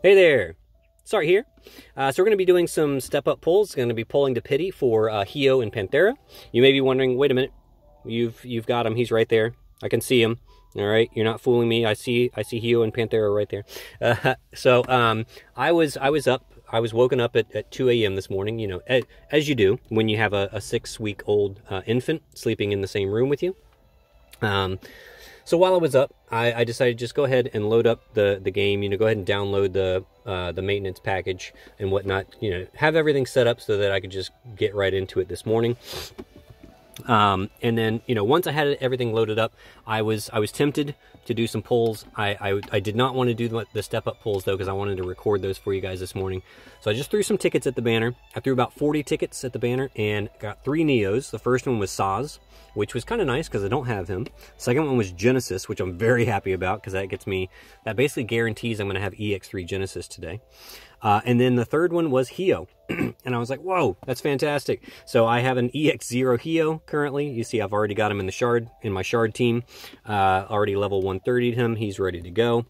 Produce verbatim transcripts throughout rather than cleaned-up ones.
Hey there, Sart here. Uh, so we're going to be doing some step-up pulls. Going to be pulling to pity for uh, Hyoh and Panthera. You may be wondering, wait a minute, you've you've got him. He's right there. I can see him. All right, you're not fooling me. I see I see Hyoh and Panthera right there. Uh, so um, I was I was up. I was woken up at, at two A M this morning. You know, as, as you do when you have a, a six-week-old uh, infant sleeping in the same room with you. Um, So while I was up, I, I decided to just go ahead and load up the, the game, you know, go ahead and download the uh, the maintenance package and whatnot, you know, have everything set up so that I could just get right into it this morning. Um, and then, you know, once I had everything loaded up, I was I was tempted to do some pulls. I, I, I did not want to do the, the step-up pulls, though, because I wanted to record those for you guys this morning. So I just threw some tickets at the banner. I threw about forty tickets at the banner and got three Neos. The first one was Saz, which was kind of nice because I don't have him. Second one was Genesis, which I'm very happy about because that gets me, that basically guarantees I'm going to have E X three Genesis today. Uh, and then the third one was Hyoh. And I was like, whoa, that's fantastic. So I have an E X zero Hyoh currently. You see, I've already got him in the shard, in my shard team. Uh, already level one thirty'd him. He's ready to go.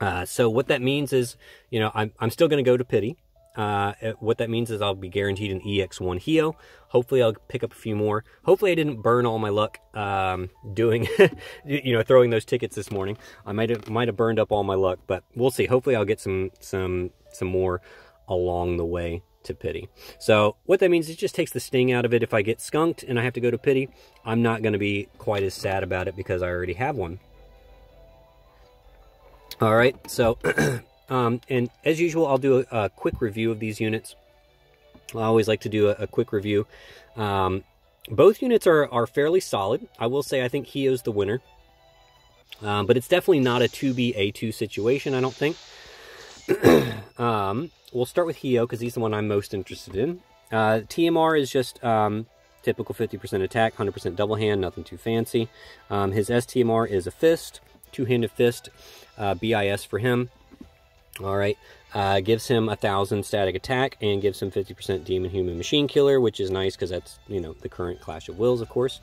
Uh, so what that means is, you know, I'm, I'm still going to go to pity. Uh, what that means is I'll be guaranteed an E X one Hyoh. Hopefully I'll pick up a few more. Hopefully I didn't burn all my luck um, doing, you know, throwing those tickets this morning. I might have might have burned up all my luck, but we'll see. Hopefully I'll get some some some more along the way to pity. So what that means is it just takes the sting out of it. If I get skunked and I have to go to pity, I'm not going to be quite as sad about it because I already have one. All right, so. Um, and as usual, I'll do a, a quick review of these units. I always like to do a, a quick review. Um, both units are, are fairly solid. I will say I think Hyoh's the winner. Um, but it's definitely not a two B A two situation, I don't think. um, we'll start with Hyoh because he's the one I'm most interested in. Uh, T M R is just um, typical fifty percent attack, one hundred percent double hand, nothing too fancy. Um, his S T M R is a fist, two-handed fist, uh, B I S for him. All right, uh, gives him a thousand static attack and gives him fifty percent demon human machine killer, which is nice because that's, you know, the current Clash of Wills, of course.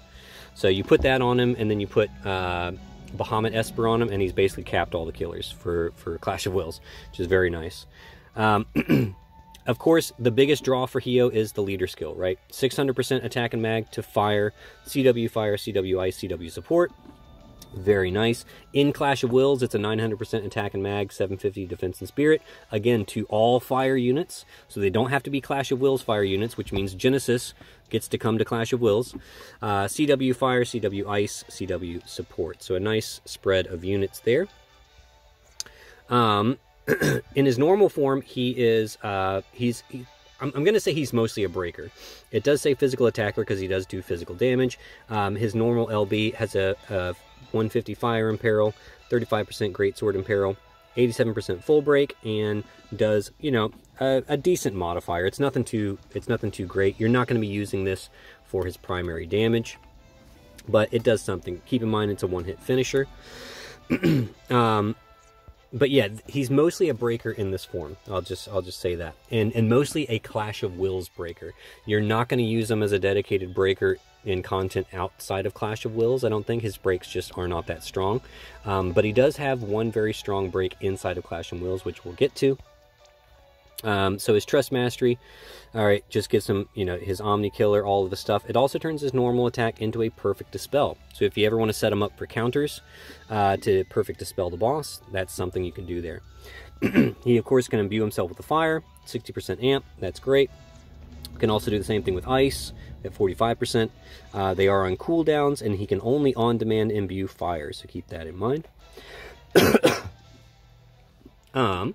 So you put that on him, and then you put uh, Bahamut Esper on him, and he's basically capped all the killers for, for Clash of Wills, which is very nice. Um, of course, the biggest draw for Hyoh is the leader skill, right? six hundred percent attack and mag to fire, C W fire, C W ice, C W support. Very nice. In Clash of Wills, it's a nine hundred percent attack and mag, seven fifty defense and spirit. Again, to all fire units, so they don't have to be Clash of Wills fire units, which means Genesis gets to come to Clash of Wills. Uh, C W fire, C W ice, C W support. So a nice spread of units there. Um, in his normal form, he is uh, he's. He, I'm, I'm going to say he's mostly a breaker. It does say physical attacker because he does do physical damage. Um, his normal L B has a, a one fifty fire imperil, thirty-five percent greatsword imperil, eighty-seven percent full break, and does, you know, a, a decent modifier. It's nothing too, it's nothing too great. You're not going to be using this for his primary damage, but it does something. Keep in mind it's a one-hit finisher. um, but yeah, he's mostly a breaker in this form. I'll just, I'll just say that, and and mostly a Clash of Wills breaker. You're not going to use him as a dedicated breaker in content outside of Clash of Wills. I don't think his breaks just are not that strong. Um, but he does have one very strong break inside of Clash of Wills, which we'll get to. Um, so his Trust Mastery, all right, just gives him, you know, his Omni Killer, all of the stuff. It also turns his normal attack into a Perfect Dispel. So if you ever want to set him up for counters uh, to Perfect Dispel the boss, that's something you can do there. He, of course, can imbue himself with the fire, sixty percent amp, that's great. Can also do the same thing with ice at forty-five percent. Uh, they are on cooldowns, and he can only on-demand imbue fire, so keep that in mind. um,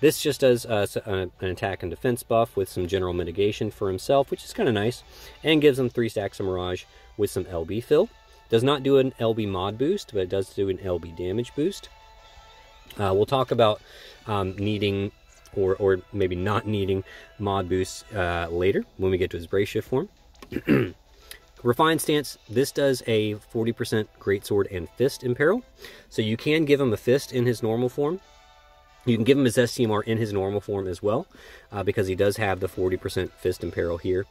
this just does uh, an attack and defense buff with some general mitigation for himself, which is kind of nice, and gives him three stacks of Mirage with some L B fill. Does not do an L B mod boost, but it does do an L B damage boost. Uh, we'll talk about um, needing... Or, or maybe not needing mod boosts uh, later when we get to his Brave Shift form. Refined Stance, this does a forty percent Greatsword and Fist Imperil. So you can give him a Fist in his normal form. You can give him his S T M R in his normal form as well, uh, because he does have the forty percent Fist Imperil here.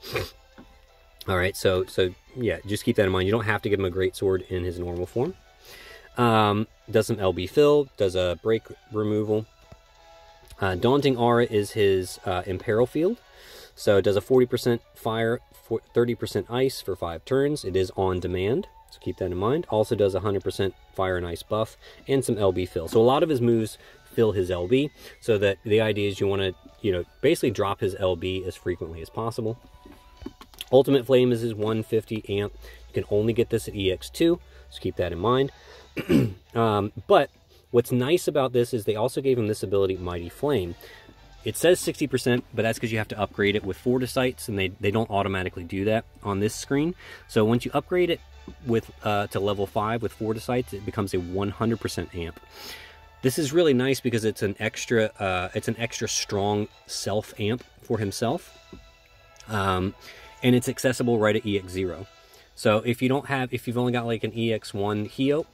All right, so, so yeah, just keep that in mind. You don't have to give him a Greatsword in his normal form. Um, does some L B fill, does a break removal. Uh, Daunting Aura is his uh, Imperil Field. So it does a forty percent fire, thirty percent ice for five turns. It is on demand, so keep that in mind. Also does one hundred percent fire and ice buff and some L B fill. So a lot of his moves fill his L B, so that the idea is you want to, you know, basically drop his L B as frequently as possible. Ultimate Flame is his one hundred fifty amp. You can only get this at E X two, so keep that in mind. um, but what's nice about this is they also gave him this ability, Mighty Flame. It says sixty percent, but that's because you have to upgrade it with Fortisites, and they, they don't automatically do that on this screen. So once you upgrade it with uh, to level five with Fortisites, it becomes a one hundred percent amp. This is really nice because it's an extra uh, it's an extra strong self amp for himself, um, and it's accessible right at E X zero. So if you don't have, if you've only got like an E X one Hyoh,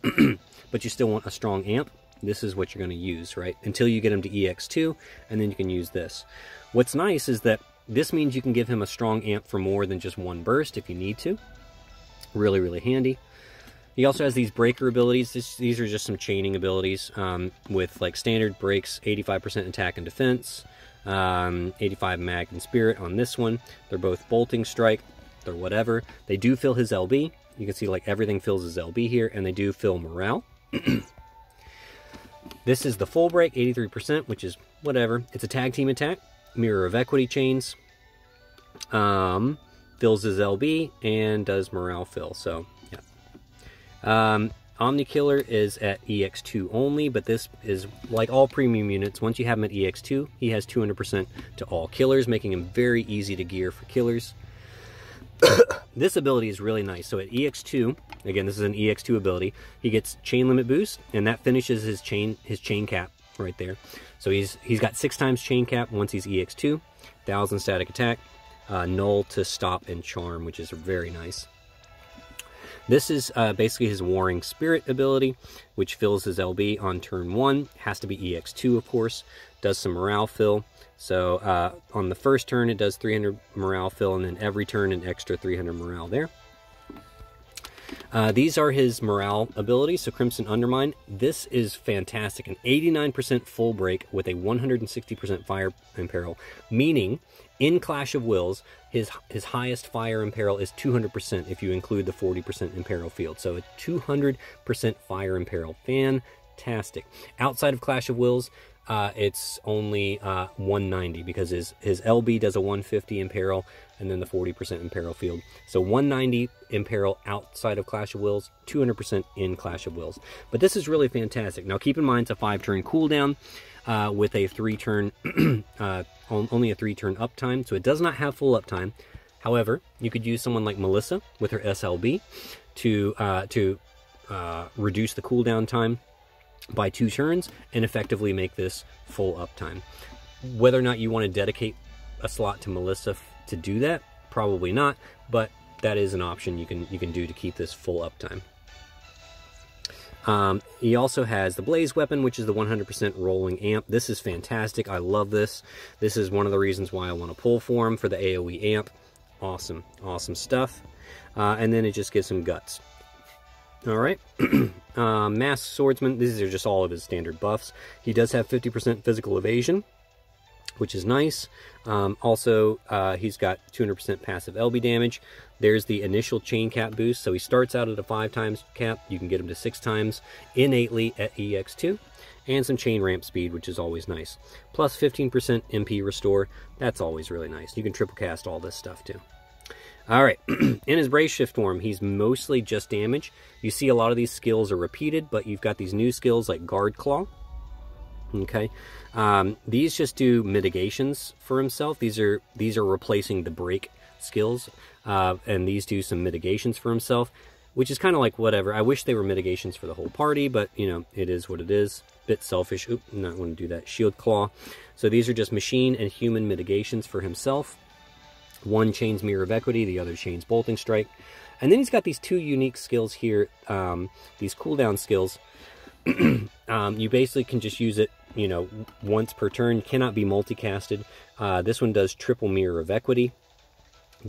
but you still want a strong amp, this is what you're going to use, right? Until you get him to E X two, and then you can use this. What's nice is that this means you can give him a strong amp for more than just one burst if you need to. Really, really handy. He also has these breaker abilities. This, these are just some chaining abilities um, with like standard breaks, eighty-five percent attack and defense, um, eighty-five mag and spirit on this one. They're both bolting strike. They're whatever. They do fill his L B. You can see like everything fills his L B here, and they do fill morale. This is the full break, eighty-three percent, which is whatever. It's a tag team attack, Mirror of Equity chains, um, fills his L B, and does morale fill, so yeah. Um, Omni-Killer is at E X two only, but this is like all premium units. Once you have him at E X two, he has two hundred percent to all killers, making him very easy to gear for killers. This ability is really nice. So at E X two, again, this is an E X two ability, he gets chain limit boost, and that finishes his chain his chain cap right there. So he's he's got six times chain cap once he's E X two, one thousand static attack, uh, null to stop and charm, which is very nice. This is uh, basically his Warring Spirit ability, which fills his L B on turn one. Has to be E X two, of course. Does some morale fill. So uh, on the first turn, it does three hundred morale fill, and then every turn, an extra three hundred morale there. Uh, these are his morale abilities. So Crimson Undermine, this is fantastic. An eighty-nine percent full break with a one hundred sixty percent fire imperil, meaning in Clash of Wills, his, his highest fire imperil is two hundred percent if you include the forty percent imperil field. So a two hundred percent fire imperil, fantastic. Outside of Clash of Wills, Uh, it's only uh, one ninety because his, his L B does a one hundred fifty imperil and then the forty percent imperil field. So one ninety imperil outside of Clash of Wills, two hundred percent in Clash of Wills. But this is really fantastic. Now keep in mind it's a five turn cooldown uh, with a three turn, uh, on, only a three turn uptime. So it does not have full uptime. However, you could use someone like Melissa with her S L B to, uh, to uh, reduce the cooldown time by two turns and effectively make this full uptime. Whether or not you want to dedicate a slot to Melissa to do that, probably not, but that is an option you can you can do to keep this full uptime. Um, he also has the Blaze Weapon, which is the one hundred percent rolling amp. This is fantastic. I love this. This is one of the reasons why I want to pull for him for the AoE amp. Awesome, awesome stuff. Uh, and then it just gives him guts. All right, uh, Masked Swordsman, these are just all of his standard buffs. He does have fifty percent physical evasion, which is nice. Um, also, uh, he's got two hundred percent passive L B damage. There's the initial chain cap boost, so he starts out at a five times cap. You can get him to six times innately at E X two. And some chain ramp speed, which is always nice. Plus fifteen percent M P restore, that's always really nice. You can triple cast all this stuff too. All right, in his Brave Shift form, he's mostly just damage. You see a lot of these skills are repeated, but you've got these new skills like Guard Claw. Okay, um, these just do mitigations for himself. These are these are replacing the break skills, uh, and these do some mitigations for himself, which is kind of like whatever. I wish they were mitigations for the whole party, but you know, it is what it is. Bit selfish. Oop, not want to do that. Shield Claw. So these are just machine and human mitigations for himself. One chains Mirror of Equity, the other chains Bolting Strike. And then he's got these two unique skills here, um, these cooldown skills. um, you basically can just use it, you know, once per turn, cannot be multicasted. Uh, this one does triple Mirror of Equity,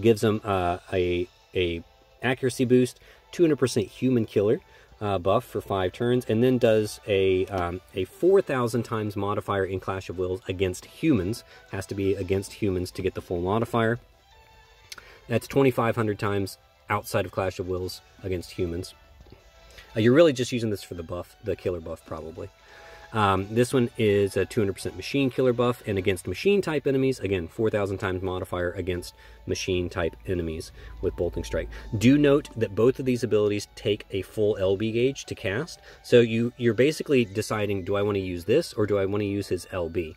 gives him uh, a, a accuracy boost, two hundred percent Human Killer, uh, buff for five turns, and then does a um, a four thousand times modifier in Clash of Wills against humans. Has to be against humans to get the full modifier. That's twenty-five hundred times outside of Clash of Wills against humans. Uh, you're really just using this for the buff, the killer buff probably. Um, this one is a two hundred percent machine killer buff, and against machine type enemies, again, four thousand times modifier against machine type enemies with Bolting Strike. Do note that both of these abilities take a full L B gauge to cast, so you, you're basically deciding, do I want to use this or do I want to use his L B?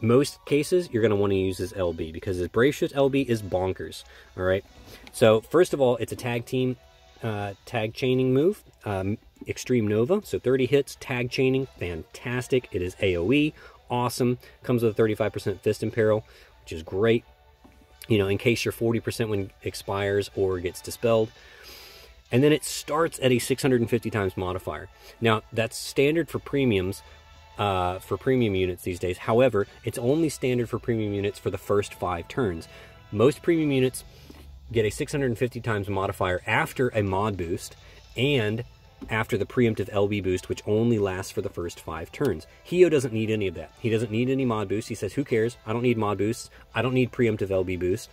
Most cases, you're going to want to use his L B, because his Brave Shift L B is bonkers, all right? So, first of all, it's a tag team, uh, tag chaining move. Um, Extreme Nova, so thirty hits, tag chaining, fantastic. It is AoE, awesome. Comes with a thirty-five percent Fist Imperil, which is great. You know, in case your forty percent when expires or gets dispelled. And then it starts at a six hundred fifty times modifier. Now, that's standard for premiums, uh, for premium units these days. However, it's only standard for premium units for the first five turns. Most premium units get a six hundred fifty times modifier after a mod boost and after the preemptive L B boost, which only lasts for the first five turns. Hyoh doesn't need any of that. He doesn't need any mod boost. He says, who cares? I don't need mod boosts. I don't need preemptive L B boost.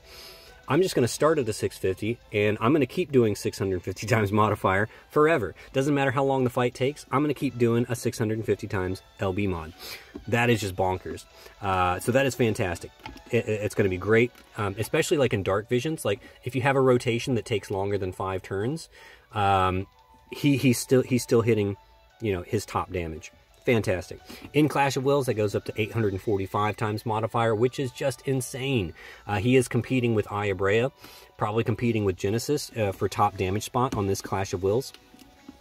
I'm just going to start at the six fifty, and I'm going to keep doing six hundred fifty times modifier forever. Doesn't matter how long the fight takes, I'm going to keep doing a six hundred fifty times L B mod. That is just bonkers. Uh, so that is fantastic. It, it's going to be great, um, especially like in Dark Visions. Like if you have a rotation that takes longer than five turns, um, He, he's still he's still hitting, you know, his top damage. Fantastic. In Clash of Wills, that goes up to eight hundred forty-five times modifier, which is just insane. Uh, he is competing with Ayabrea, probably competing with Genesis uh, for top damage spot on this Clash of Wills.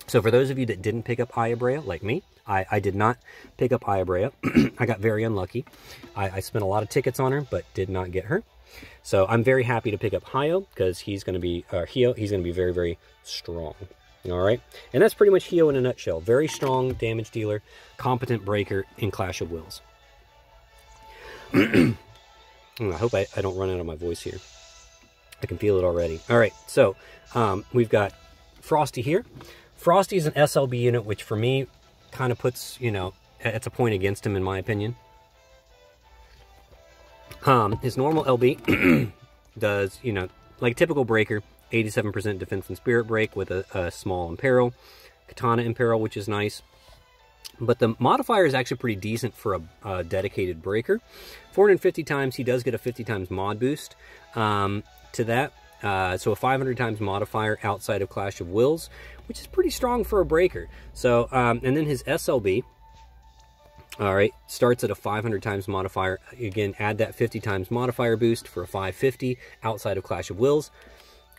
So for those of you that didn't pick up Ayabrea, like me, I, I did not pick up Ayabrea. I got very unlucky. I, I spent a lot of tickets on her, but did not get her. So I'm very happy to pick up Hyoh, because he's going to be, uh, Hyoh, he's going to be very, very strong. All right, and that's pretty much Hyoh in a nutshell. Very strong damage dealer, competent breaker in Clash of Wills. I hope I, I don't run out of my voice here. I can feel it already. All right, so um, we've got Frosty here. Frosty is an S L B unit, which for me kind of puts, you know, it's a point against him in my opinion. Um, his normal L B does, you know, like typical breaker, eighty-seven percent defense and spirit break with a, a small imperil, katana imperil, which is nice. But the modifier is actually pretty decent for a, a dedicated breaker. four hundred fifty times, he does get a fifty times mod boost um, to that. Uh, so a five hundred times modifier outside of Clash of Wills, which is pretty strong for a breaker. So, um, and then his S L B, all right, starts at a five hundred times modifier. Again, add that fifty times modifier boost for a five fifty outside of Clash of Wills.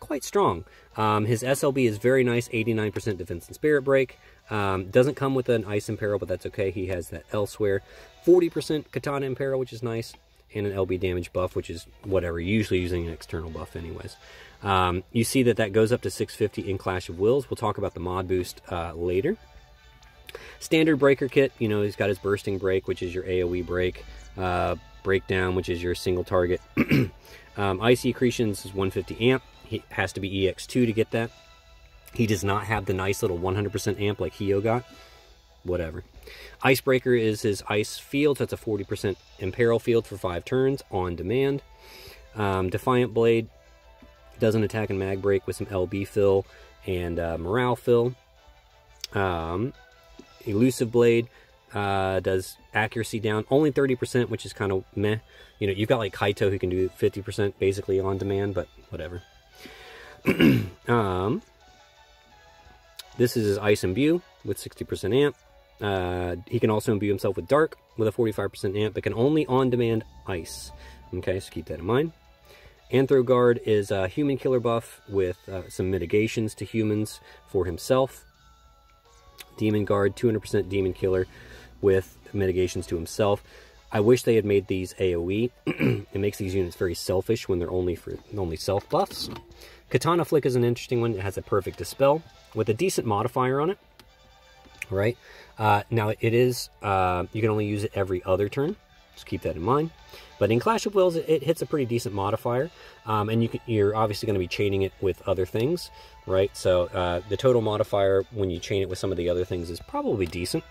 Quite strong. Um, his S L B is very nice, eighty-nine percent defense and spirit break. Um, doesn't come with an ice imperil, but that's okay. He has that elsewhere. forty percent katana imperil, which is nice, and an L B damage buff, which is whatever. Usually using an external buff, anyways. Um, you see that that goes up to six fifty in Clash of Wills. We'll talk about the mod boost uh, later. Standard breaker kit. You know, he's got his bursting break, which is your AoE break. Uh, breakdown, which is your single target. um, Icy accretions is one hundred fifty amp. He has to be E X two to get that. He does not have the nice little one hundred percent amp like Hyoh got. Whatever. Icebreaker is his ice field. So that's a forty percent imperil field for five turns on demand. Um, Defiant Blade does an attack and mag break with some L B fill and uh, morale fill. Um, Elusive Blade uh, does accuracy down. Only thirty percent, which is kind of meh. You know, you've got like Kaito who can do fifty percent basically on demand, but whatever. um, this is his Ice Imbue with sixty percent amp. Uh, he can also imbue himself with Dark with a forty-five percent amp, but can only on-demand Ice. Okay, so keep that in mind. Anthro Guard is a Human Killer buff with uh, some mitigations to humans for himself. Demon Guard, two hundred percent Demon Killer with mitigations to himself. I wish they had made these AoE. It makes these units very selfish when they're only for only self buffs. Katana Flick is an interesting one. It has a perfect dispel with a decent modifier on it. All right. Uh, now it is, uh, you can only use it every other turn. Just keep that in mind. But in Clash of Wills, it, it hits a pretty decent modifier, um, and you can, you're obviously going to be chaining it with other things, right? So uh, the total modifier when you chain it with some of the other things is probably decent.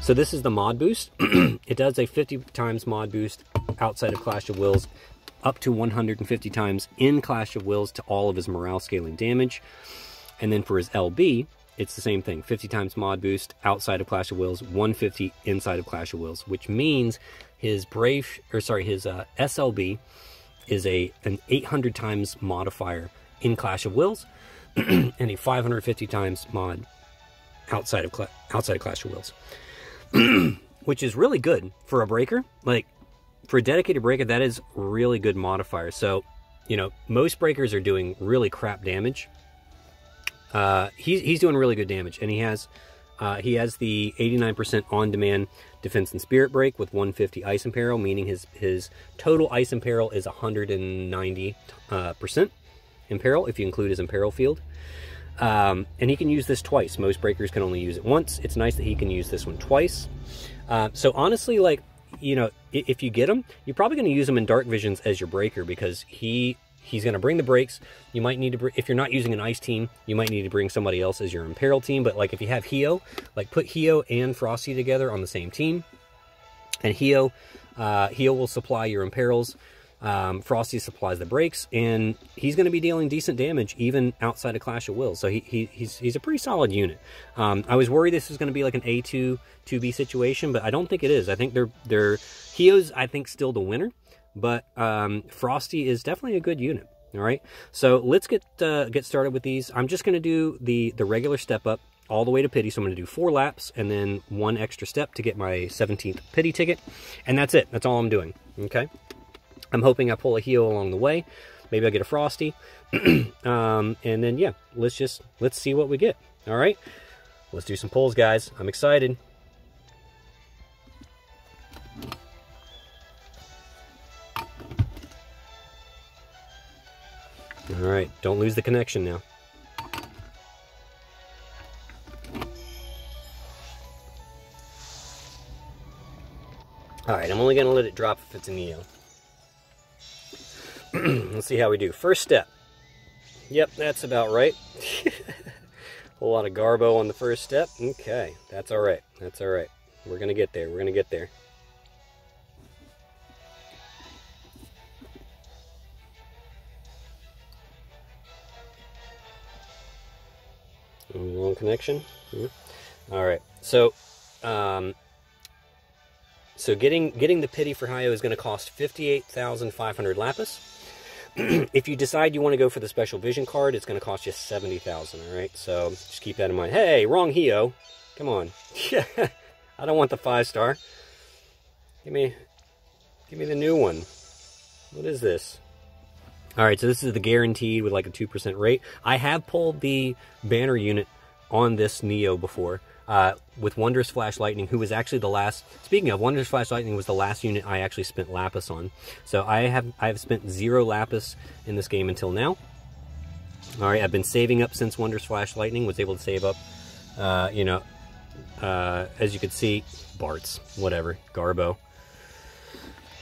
So this is the mod boost. It does a fifty times mod boost outside of Clash of Wills, up to one hundred fifty times in Clash of Wills to all of his morale scaling damage. And then for his L B, it's the same thing. fifty times mod boost outside of Clash of Wills, one hundred fifty inside of Clash of Wills, which means his brave, or sorry, his uh, S L B is a an eight hundred times modifier in Clash of Wills and a five hundred fifty times mod outside of Cla outside of Clash of Wills, which is really good for a breaker. Like, for a dedicated breaker, that is really good modifier. So, you know, most breakers are doing really crap damage. Uh, he's, he's doing really good damage, and he has uh, he has the eighty-nine percent on-demand defense and spirit break with one hundred fifty ice and peril, meaning his his total ice and peril is one hundred ninety percent uh, in peril if you include his imperil field. Um, and he can use this twice. Most breakers can only use it once. It's nice that he can use this one twice. Uh, so honestly, like, you know, if you get him, you're probably going to use him in Dark Visions as your breaker, because he... he's going to bring the breaks. You might need to, if you're not using an ice team, you might need to bring somebody else as your imperil team. But like if you have Hyoh, like put Hyoh and Frosty together on the same team, and Hyoh, uh, Hyoh will supply your imperils. Um, Frosty supplies the breaks, and he's going to be dealing decent damage even outside of Clash of Wills. So he, he, he's, he's a pretty solid unit. Um, I was worried this was going to be like an A two, two B situation, but I don't think it is. I think they're, they're, Hyoh's, I think, still the winner. But um, Frosty is definitely a good unit, all right? So let's get uh, get started with these. I'm just going to do the, the regular step-up all the way to Pity. So I'm going to do four laps and then one extra step to get my seventeenth Pity ticket. And that's it. That's all I'm doing, okay? I'm hoping I pull a Hyoh along the way. Maybe I'll get a Frosty. um, and then, yeah, let's just let's see what we get, all right? Let's do some pulls, guys. I'm excited. All right, don't lose the connection now. All right, I'm only going to let it drop if it's a Neo. Let's see how we do. First step. Yep, that's about right. A lot of garbo on the first step. Okay, that's all right. That's all right. We're going to get there. We're going to get there. Long connection. Yeah. All right. So, um, so getting getting the pity for Hyoh is going to cost fifty-eight thousand five hundred lapis. If you decide you want to go for the special vision card, it's going to cost you seventy thousand. All right. So just keep that in mind. Hey, wrong Hyoh. Come on. I don't want the five star. Give me, give me the new one. What is this? All right, so this is the guaranteed with like a two percent rate. I have pulled the banner unit on this Neo before uh, with Wondrous Flash Lightning, who was actually the last... Speaking of, Wondrous Flash Lightning was the last unit I actually spent Lapis on. So I have I have spent zero Lapis in this game until now. All right, I've been saving up since Wondrous Flash Lightning. Was able to save up, uh, you know, uh, as you can see, Barts, whatever, Garbo.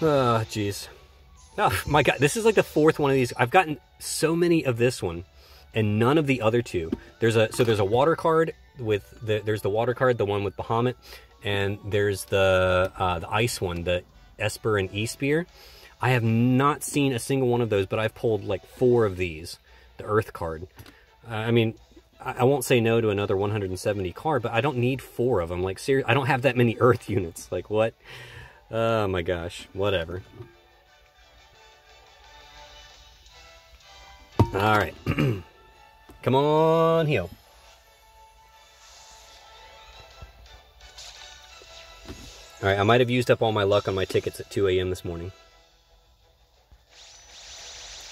Oh, jeez. Oh my god, this is like the fourth one of these. I've gotten so many of this one and none of the other two. There's a so there's a water card with the there's the water card, the one with Bahamut, and there's the uh, the ice one, the Esper and E-Spear. I have not seen a single one of those, but I've pulled like four of these. The Earth card. Uh, I mean, I, I won't say no to another one hundred seventy card, but I don't need four of them. Like, seriously, I don't have that many Earth units. Like, what? Oh my gosh, whatever. All right. Come on, Hyoh. All right, I might have used up all my luck on my tickets at two A M this morning.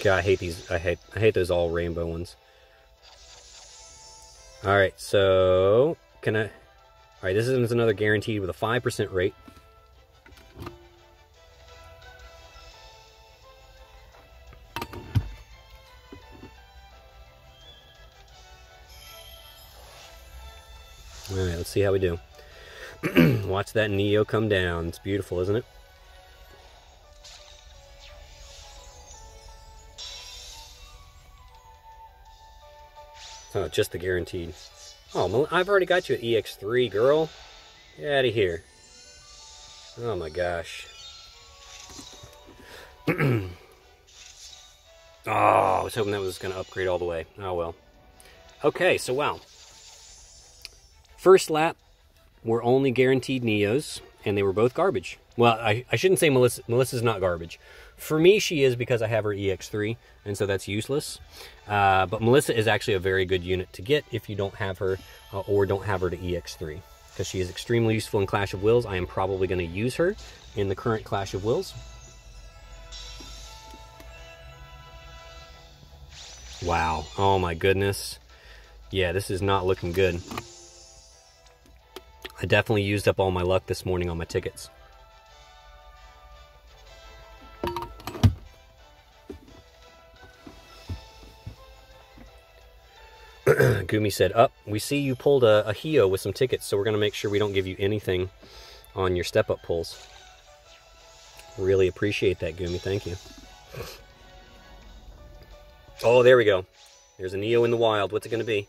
God, I hate these. I hate I hate those all rainbow ones. All right, so can I... All right, this is another guaranteed with a five percent rate. All right, let's see how we do. Watch that Neo come down. It's beautiful, isn't it? Oh, just the guaranteed. Oh, I've already got you at E X three, girl. Get out of here. Oh my gosh. Oh, I was hoping that was going to upgrade all the way. Oh well. Okay, so wow. First lap, we're only guaranteed Neos, and they were both garbage. Well, I, I shouldn't say Melissa. Melissa's not garbage. For me, she is because I have her E X three, and so that's useless. Uh, but Melissa is actually a very good unit to get if you don't have her uh, or don't have her to E X three, because she is extremely useful in Clash of Wills. I am probably going to use her in the current Clash of Wills. Wow. Oh my goodness. Yeah, this is not looking good. I definitely used up all my luck this morning on my tickets. Gumi said, up, oh, we see you pulled a, a Hyoh with some tickets, so we're going to make sure we don't give you anything on your step-up pulls. Really appreciate that, Gumi. Thank you. Oh, there we go. There's a Neo in the wild. What's it going to be?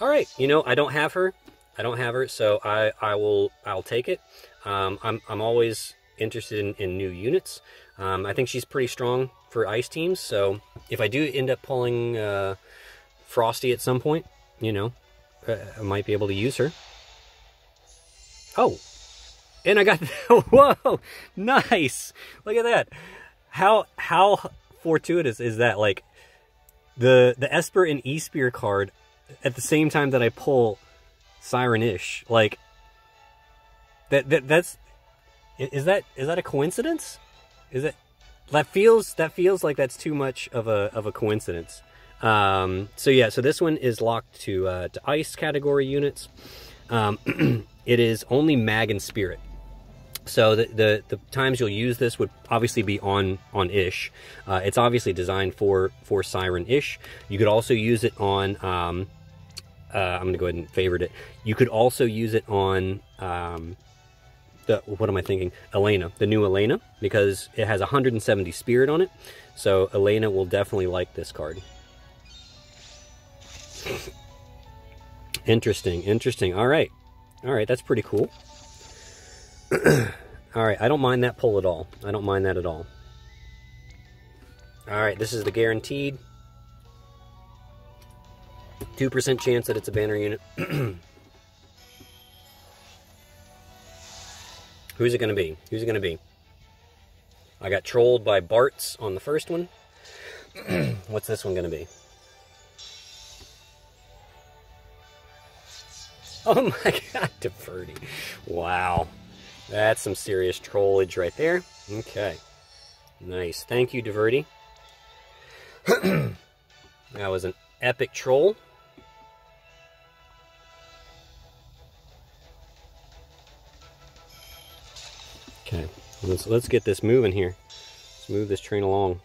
All right. You know, I don't have her. I don't have her, so I, I will I'll take it. Um, I'm, I'm always interested in, in new units. Um, I think she's pretty strong for ice teams, so if I do end up pulling uh, Frosty at some point, you know, I might be able to use her. Oh, and I got... Whoa! Nice! Look at that. How... how fortuitous is that? Like the the Esper and E-Spear card at the same time that I pull Siren-ish. Like that, that that's is that is that a coincidence? Is it that feels that feels like that's too much of a of a coincidence. Um so yeah, so this one is locked to uh to ice category units. Um it is only mag and spirit. So the, the, the times you'll use this would obviously be on, on Ish. Uh, it's obviously designed for, for Siren-ish. You could also use it on, um, uh, I'm going to go ahead and favorite it. You could also use it on, um, the, what am I thinking? Elena, the new Elena, because it has one hundred seventy spirit on it. So Elena will definitely like this card. Interesting, interesting. All right. All right, that's pretty cool. Alright, I don't mind that pull at all. I don't mind that at all. Alright, this is the guaranteed. two percent chance that it's a banner unit. Who's it going to be? Who's it going to be? I got trolled by Bart's on the first one. What's this one going to be? Oh my god, DiVerdi. Wow. That's some serious trollage right there. Okay. Nice. Thank you, DiVerdi. That was an epic troll. Okay. Let's, let's get this moving here. Let's move this train along.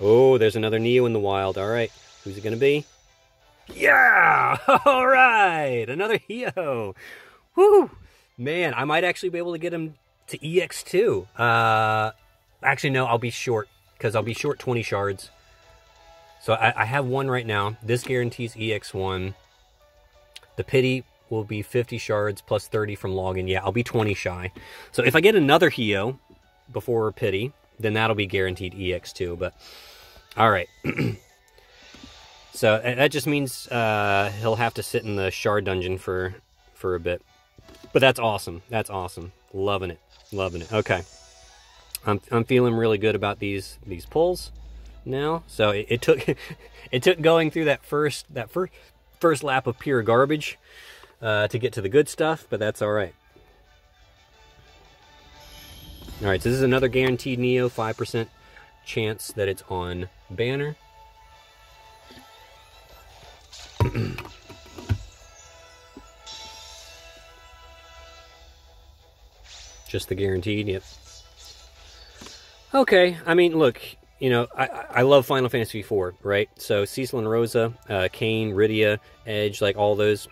Oh, there's another Neo in the wild. All right. Who's it going to be? Yeah! All right! Another Hyoh. Woo! Man, I might actually be able to get him to E X two. Uh, actually, no, I'll be short, because I'll be short twenty shards. So I, I have one right now. This guarantees E X one. The pity will be fifty shards plus thirty from login. Yeah, I'll be twenty shy. So if I get another Hyoh before pity, then that'll be guaranteed E X two. But, all right. So that just means uh, he'll have to sit in the shard dungeon for, for a bit. But that's awesome. That's awesome. Loving it. Loving it. Okay. I'm, I'm feeling really good about these these pulls now. So it, it took it took going through that first that first first lap of pure garbage uh, to get to the good stuff, but that's all right. All right, so this is another guaranteed Neo, five percent chance that it's on banner. Just the guaranteed, yep. Okay, I mean, look, you know, I, I love Final Fantasy four, right? So Cecil and Rosa, uh, Cain, Rydia, Edge, like all those,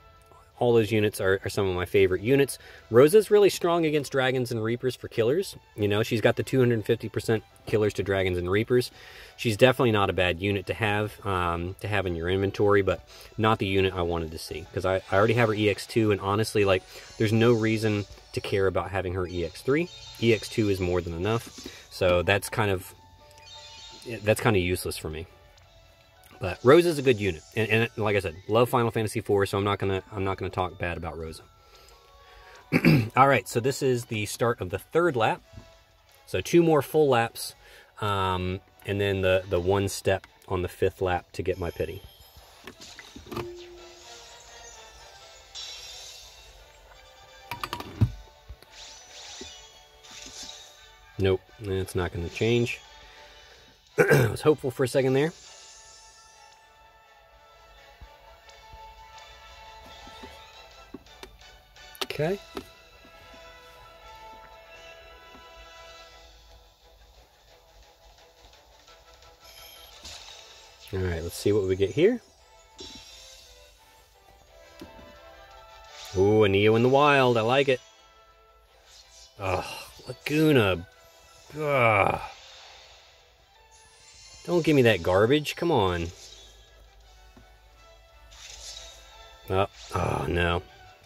All those units are, are some of my favorite units. Rosa's really strong against Dragons and Reapers for killers. You know, she's got the two hundred fifty percent killers to Dragons and Reapers. She's definitely not a bad unit to have, um, to have in your inventory, but not the unit I wanted to see. Because I, I already have her E X two, and honestly, like, there's no reason to care about having her E X three. E X two is more than enough. So that's kind of, that's kind of useless for me. But Rosa's a good unit, and, and like I said, love Final Fantasy four, so I'm not gonna I'm not gonna talk bad about Rosa. All right, so this is the start of the third lap. So two more full laps, um, and then the the one step on the fifth lap to get my pity. Nope, it's not gonna change. I was hopeful for a second there. Okay. All right, let's see what we get here. Ooh, a Neo in the wild. I like it. Ugh, Laguna. Ugh. Don't give me that garbage. Come on. Oh, oh no.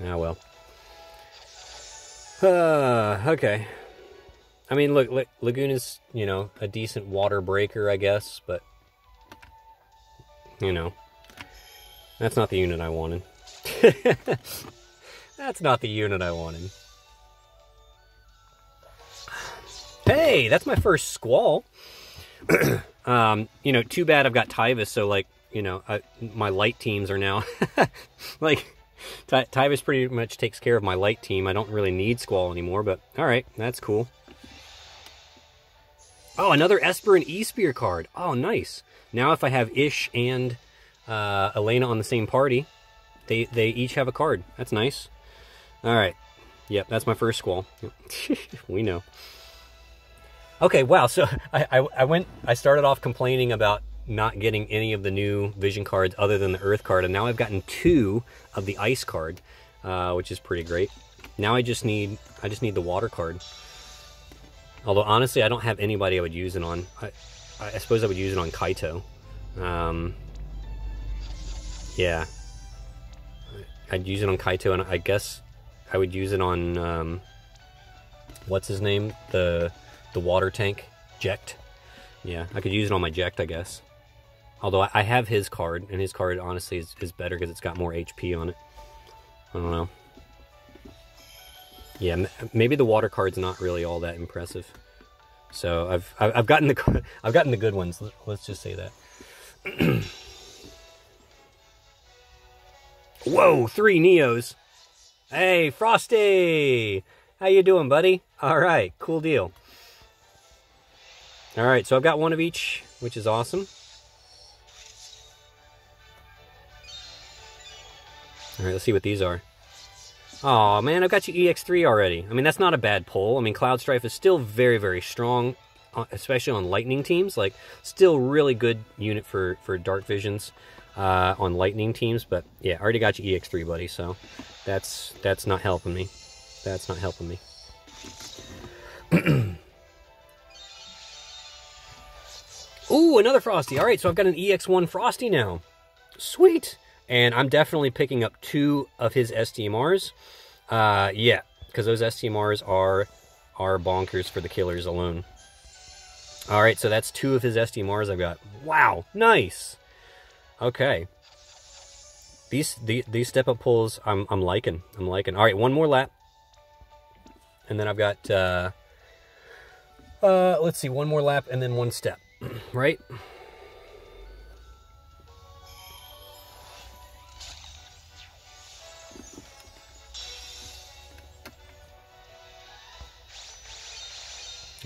Ah, well. Uh, okay. I mean, look, look, Laguna's, you know, a decent water breaker, I guess, but, you know, that's not the unit I wanted. That's not the unit I wanted. Hey, that's my first Squall. um, you know, too bad I've got Tybus, so, like, you know, I, my light teams are now, like... Ty Tybus pretty much takes care of my light team. I don't really need Squall anymore, but alright, that's cool. Oh, another Esper and E-Spear card. Oh, nice. Now if I have Ish and uh, Elena on the same party, they, they each have a card. That's nice. Alright. Yep, that's my first Squall. We know. Okay, wow, so I, I, I went... I started off complaining about not getting any of the new vision cards other than the earth card, and now I've gotten two of the ice card, uh, which is pretty great. Now I just need I just need the water card. Although honestly, I don't have anybody I would use it on. I, I suppose I would use it on Kaito. Um, yeah, I'd use it on Kaito, and I guess I would use it on um, what's his name, the the water tank, Jekt. Yeah, I could use it on my Jekt, I guess. Although I have his card, and his card, honestly, is, is better because it's got more H P on it. I don't know. Yeah, maybe the water card's not really all that impressive. So I've I've gotten the I've gotten the good ones. Let's just say that. Whoa, three Neos. Hey, Frosty, how you doing, buddy? All right, cool deal. All right, so I've got one of each, which is awesome. All right, let's see what these are. Oh man, I've got you E X three already. I mean, that's not a bad pull. I mean, Cloud Strife is still very, very strong, especially on lightning teams. Like, still really good unit for, for dark visions uh, on lightning teams. But yeah, I already got you E X three, buddy, so that's, that's not helping me. That's not helping me. Ooh, another Frosty. All right, so I've got an E X one Frosty now. Sweet. And I'm definitely picking up two of his S T M Rs. Uh, yeah, because those S T M Rs are, are bonkers for the killers alone. All right, so that's two of his S T M Rs I've got. Wow, nice. Okay. These the, these step-up pulls I'm, I'm liking. I'm liking. All right, one more lap. And then I've got, uh, uh, let's see, one more lap and then one step. Right?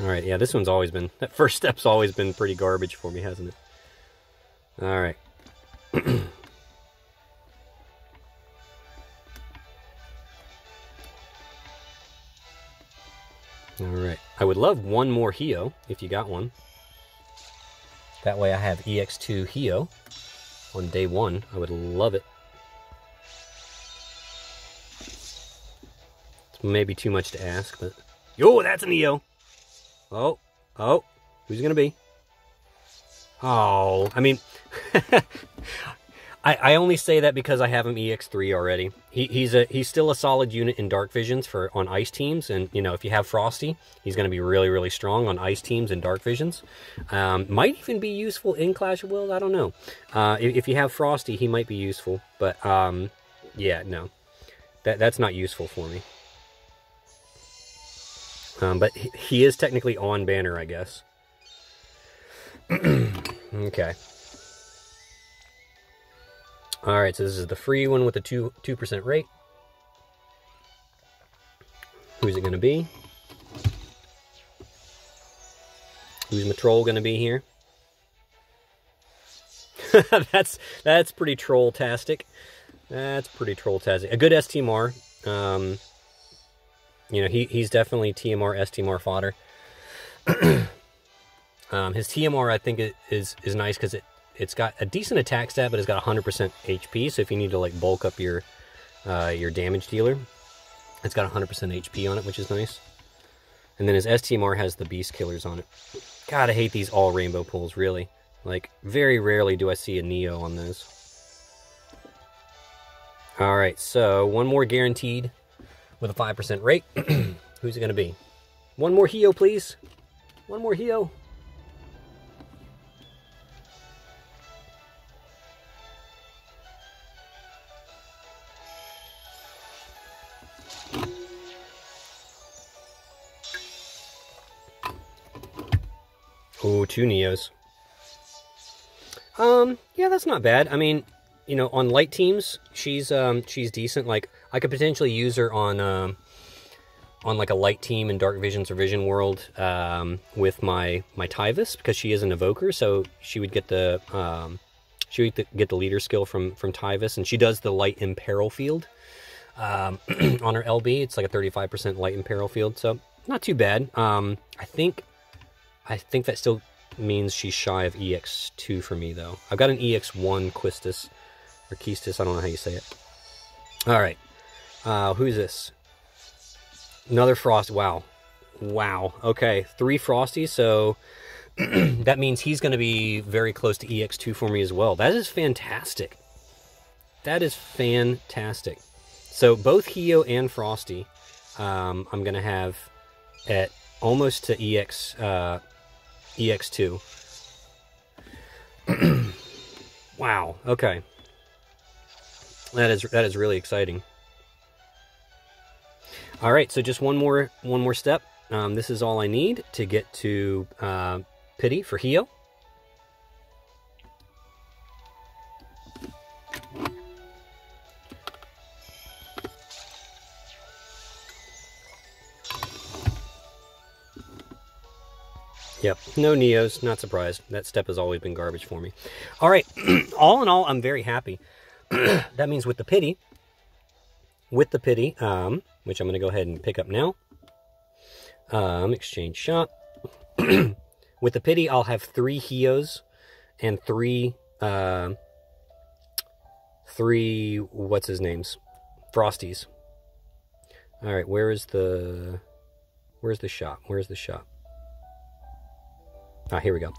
All right, yeah, this one's always been, that first step's always been pretty garbage for me, hasn't it? All right. All right. I would love one more Hyoh, if you got one. That way I have E X two Hyoh on day one. I would love it. Maybe too much to ask, but... Yo, that's an Neo! Oh, oh, who's it gonna be? Oh, I mean... I, I only say that because I have him E X three already. He, he's a he's still a solid unit in Dark Visions for on Ice teams, and you know if you have Frosty, he's going to be really really strong on Ice teams and Dark Visions. Um, might even be useful in Clash of Wills. I don't know. Uh, if, if you have Frosty, he might be useful, but um, yeah, no, that that's not useful for me. Um, but he, he is technically on banner, I guess. Okay. Alright, so this is the free one with the two, two percent rate. Who's it going to be? Who's my troll going to be here? that's that's pretty troll-tastic. That's pretty troll-tastic. A good S T M R. Um, you know, he, he's definitely T M R, S T M R fodder. um, his T M R, I think, is, is nice because it It's got a decent attack stat, but it's got one hundred percent H P, so if you need to, like, bulk up your uh, your damage dealer, it's got one hundred percent H P on it, which is nice. And then his S T M R has the Beast Killers on it. God, I hate these all-rainbow pulls, really. Like, very rarely do I see a Neo on those. Alright, so one more guaranteed with a five percent rate. Who's it going to be? One more Hyoh, please. One more Hyoh. Oh, two Neos. Um, yeah, that's not bad. I mean, you know, on light teams, she's um, she's decent. Like, I could potentially use her on um, on like a light team in Dark Visions or Vision World um, with my my Tybus, because she is an Evoker, so she would get the um, she would get the leader skill from from Tybus, and she does the light imperil field um, on her L B. It's like a thirty-five percent light imperil field, so not too bad. Um, I think. I think that still means she's shy of E X two for me, though. I've got an E X one Quistis, or Quistis, I don't know how you say it. All right, uh, who's this? Another Frost, wow. Wow, okay, three Frosties, so that means he's gonna be very close to E X two for me as well. That is fantastic. That is fantastic. So both Hyoh and Frosty, um, I'm gonna have at almost to E X two. Wow, okay. That is that is really exciting. All right, so just one more one more step. Um, this is all I need to get to uh, pity for Hyoh. Yep, no Neos, not surprised. That step has always been garbage for me. All right, all in all, I'm very happy. That means with the pity, with the pity, um, which I'm going to go ahead and pick up now, um, exchange shop. With the pity, I'll have three Hyohs and three, uh, three, what's his names? Frosties. All right, where is the, where's the shop? Where's the shop? Ah, here we go.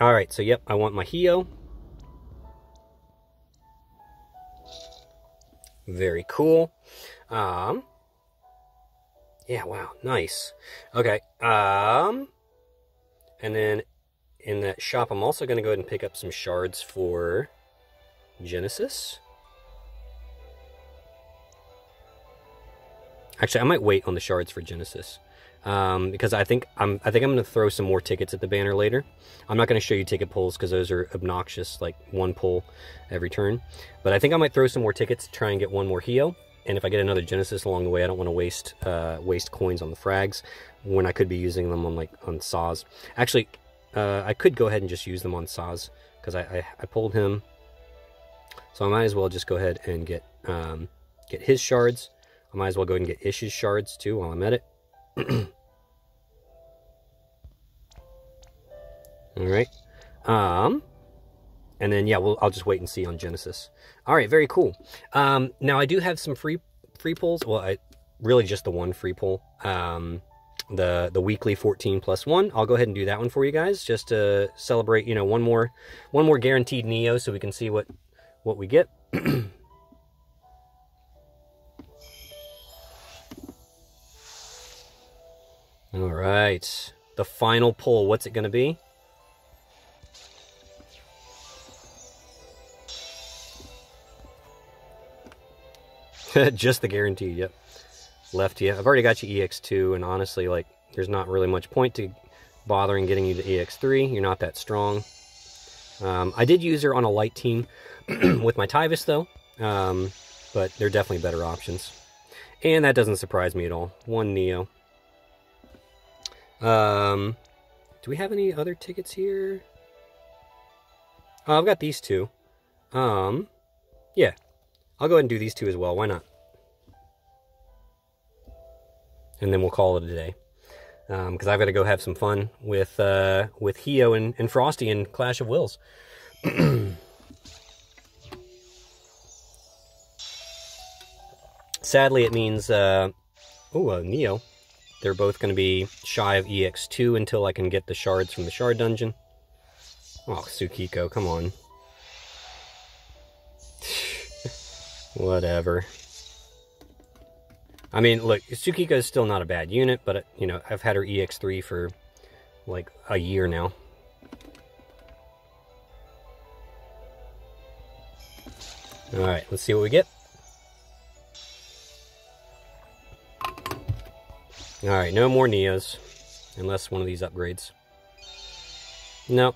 All right, so yep, I want my Hyoh. Very cool. Um, yeah, wow, nice. Okay, um, and then in that shop, I'm also going to go ahead and pick up some shards for Genesis. Actually, I might wait on the shards for Genesis. Um, because I think I'm, I think I'm going to throw some more tickets at the banner later. I'm not going to show you ticket pulls because those are obnoxious, like one pull every turn. But I think I might throw some more tickets to try and get one more Hyoh. And if I get another Genesis along the way, I don't want to waste uh, waste coins on the frags when I could be using them on like on Saz. Actually, uh, I could go ahead and just use them on Saz because I, I I pulled him, so I might as well just go ahead and get um, get his shards. I might as well go ahead and get Ish's shards too while I'm at it. All right, um, and then yeah, we'll I'll just wait and see on Genesis. All right, very cool. Um, now I do have some free free pulls. Well, I really just the one free pull. Um, the the weekly fourteen plus one. I'll go ahead and do that one for you guys just to celebrate, you know, one more one more guaranteed Neo so we can see what what we get. All right, the final pull, what's it going to be? Just the guarantee, yep. Left you. I've already got you E X two, and honestly, like, there's not really much point to bothering getting you to E X three. You're not that strong. Um, I did use her on a light team with my Tybus, though, um, but they're definitely better options. And that doesn't surprise me at all. One Neo. Um, do we have any other tickets here? Oh, I've got these two. Um, yeah. I'll go ahead and do these two as well. Why not? And then we'll call it a day. Because um, I've got to go have some fun with uh, with Hyoh and, and Frosty in Clash of Wills. Sadly, it means... Uh, oh, uh, Neo. They're both going to be shy of E X two until I can get the shards from the shard dungeon. Oh, Tsukiko, come on. Whatever. I mean, look, Tsukiko is still not a bad unit, but, you know, I've had her E X three for, like, a year now. Alright, let's see what we get. Alright, no more Neos. Unless one of these upgrades. Nope.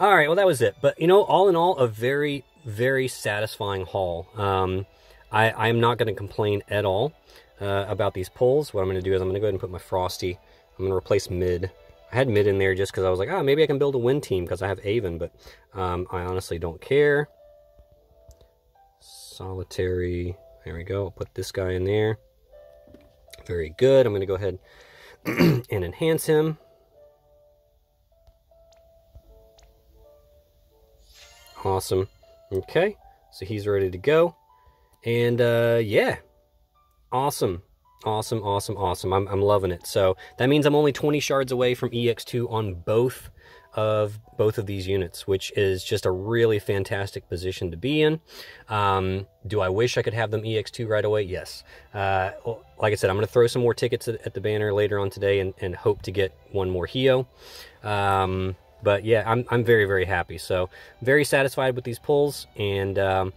Alright, well, that was it. But, you know, all in all, a very, very satisfying haul. Um... I, I'm not going to complain at all uh, about these pulls. What I'm going to do is I'm going to go ahead and put my Frosty. I'm going to replace Mid. I had Mid in there just because I was like, ah, oh, maybe I can build a win team because I have Avon, but um, I honestly don't care. Solitary. There we go. I'll put this guy in there. Very good. I'm going to go ahead and enhance him. Awesome. Okay. So he's ready to go. And, uh, yeah, awesome, awesome, awesome, awesome. I'm, I'm loving it. So that means I'm only twenty shards away from E X two on both of both of these units, which is just a really fantastic position to be in. Um, do I wish I could have them E X two right away? Yes. Uh, like I said, I'm going to throw some more tickets at, at the banner later on today and, and hope to get one more Hyoh. Um, But yeah, I'm, I'm very, very happy. So very satisfied with these pulls. And um,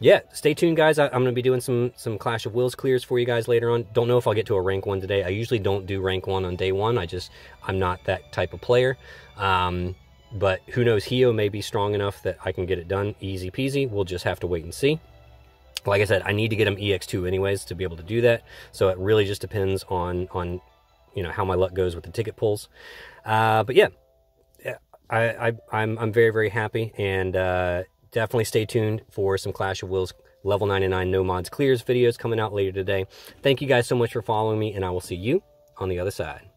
yeah, stay tuned, guys. I, I'm going to be doing some some Clash of Wills clears for you guys later on. Don't know if I'll get to a rank one today. I usually don't do rank one on day one. I just, I'm not that type of player. Um, but who knows, Hyoh may be strong enough that I can get it done. Easy peasy. We'll just have to wait and see. Like I said, I need to get him E X two anyways to be able to do that. So it really just depends on, on you know, how my luck goes with the ticket pulls. Uh, but yeah. I, I, I'm, I'm very, very happy, and uh, definitely stay tuned for some Clash of Wills Level ninety-nine No Mods Clears videos coming out later today. Thank you guys so much for following me, and I will see you on the other side.